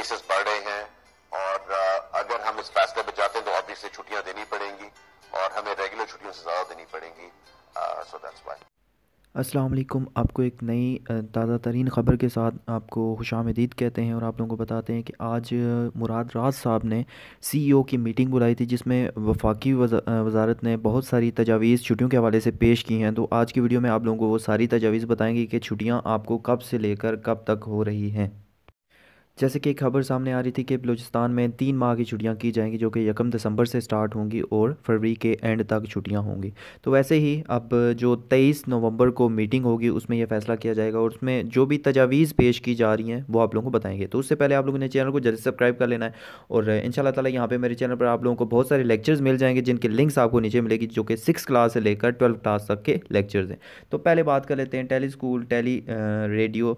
Cases बढ़े हैं और अगर हम इस फैसले पर जाते हैं तो ऑब्वियसली छुट्टियां देनी पड़ेंगी और हमें रेगुलर छुट्टियों से ज़्यादा देनी पड़ेंगी। So that's why. अस्सलाम वालेकुम, आपको एक नई ताज़ा तरीन ख़बर के साथ आपको खुशामदीद कहते हैं और आप लोगों को बताते हैं कि आज मुराद राज साहब ने CEO की मीटिंग बुलाई थी जिसमें वफाकी वजारत ने बहुत सारी तजावीज़ छुट्टियों के हवाले से पेश की हैं। तो आज की वीडियो में आप लोगों को वो सारी तजावीज़ बताएंगे कि छुट्टियाँ आपको कब से लेकर कब तक हो रही हैं। जैसे कि खबर सामने आ रही थी कि बलूचिस्तान में 3 माह की छुट्टियां की जाएंगी जो कि 1 दिसंबर से स्टार्ट होंगी और फरवरी के एंड तक छुट्टियां होंगी। तो वैसे ही अब जो 23 नवंबर को मीटिंग होगी उसमें यह फैसला किया जाएगा और उसमें जो भी तजावीज़ पेश की जा रही हैं वो आप लोगों को बताएंगे। तो उससे पहले आप लोगों ने चैनल को जल्दी सब्सक्राइब कर लेना है और इंशाल्लाह ताला यहाँ पर मेरे चैनल पर आप लोगों को बहुत सारे लेक्चर्स मिल जाएंगे जिनके लिंक्स आपको नीचे मिलेगी जो कि 6 क्लास से लेकर 12 क्लास तक के लेक्चर्स हैं। तो पहले बात कर लेते हैं टेली स्कूल, टेली रेडियो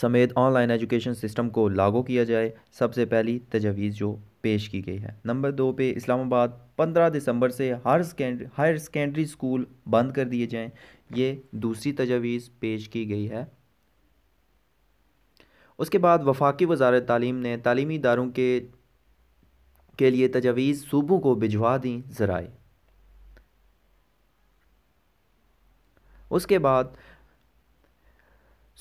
समेत ऑनलाइन एजुकेशन सिस्टम को लागू किया जाए। सबसे पहली तजवीज़ जो पेश की गई है, नंबर 2 पे इस्लामाबाद 15 दिसंबर से हायर सेकेंडरी स्कूल बंद कर दिए जाएं, ये दूसरी तजवीज़ पेश की गई है। उसके बाद वफाकी वजारत तालीम ने तालीमी इदारों के लिए तजवीज़ सूबों को भिजवा दी ज़राए। उसके बाद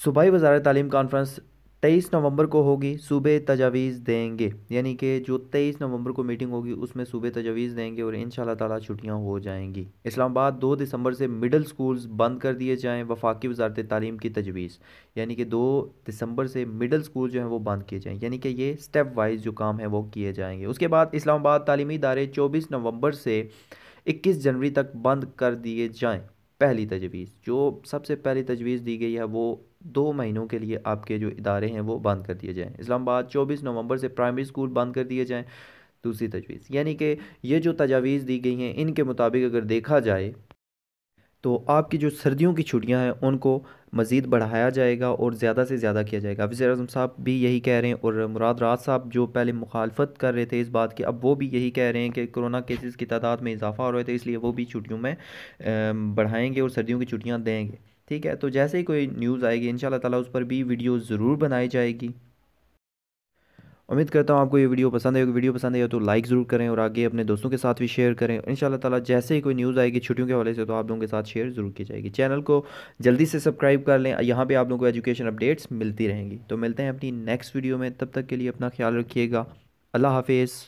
सूबाई वजारत तालीम कॉन्फ्रेंस 23 नवंबर को होगी, सूबे तजावीज़ देंगे, यानी कि जो 23 नवंबर को मीटिंग होगी उसमें सूबे तजावीज़ देंगे और इंशाल्लाह ताला छुट्टियां हो जाएंगी। इस्लामाबाद 2 दिसंबर से मिडिल स्कूल्स बंद कर दिए जाएँ, वफाकी वजारत तालीम की तजवीज़, यानी कि 2 दिसंबर से मिडिल स्कूल जो हैं वो बंद किए जाएँ, यानी कि ये स्टेप वाइज जो काम है वो किए जाएंगे। उसके बाद इस्लामाबाद तालीमी इदारे 24 नवंबर से 21 जनवरी तक बंद कर दिए जाएँ, पहली तजवीज़। जो सबसे पहली तजवीज़ दी गई है वो 2 महीनों के लिए आपके जो इदारे हैं वो बंद कर दिए जाएँ। इस्लामाबाद 24 नवंबर से प्राइमरी स्कूल बंद कर दिए जाएँ, दूसरी तजवीज़। यानी कि ये जो तजावीज़ दी गई हैं इनके मुताबिक अगर देखा जाए तो आपकी जो सर्दियों की छुट्टियां हैं उनको मज़ीद बढ़ाया जाएगा और ज़्यादा से ज़्यादा किया जाएगा। वज़ीर आज़म साहब भी यही कह रहे हैं और मुराद राज साहब जो पहले मुखालफत कर रहे थे इस बात की, अब वो भी यही कह रहे हैं कि कोरोना केसेस की तादाद में इजाफा हो रहा है इसलिए वो भी छुट्टियों में बढ़ाएँगे और सर्दियों की छुट्टियाँ देंगे। ठीक है, तो जैसे ही कोई न्यूज़ आएगी इंशाल्लाह ताला उस पर भी वीडियो ज़रूर बनाई जाएगी। उम्मीद करता हूँ आपको ये वीडियो पसंद आएगी। वीडियो पसंद आए तो लाइक ज़रूर करें और आगे अपने दोस्तों के साथ भी शेयर करें। इंशाल्लाह ताला जैसे ही कोई न्यूज़ आएगी छुट्टियों के हवाले से तो आप लोगों के साथ शेयर ज़रूर की जाएगी। चैनल को जल्दी से सब्सक्राइब कर लें, यहाँ पर आप लोगों को एजुकेशन अपडेट्स मिलती रहेंगी। तो मिलते हैं अपनी नेक्स्ट वीडियो में, तब तक के लिए अपना ख्याल रखिएगा। अल्लाह हाफिज़।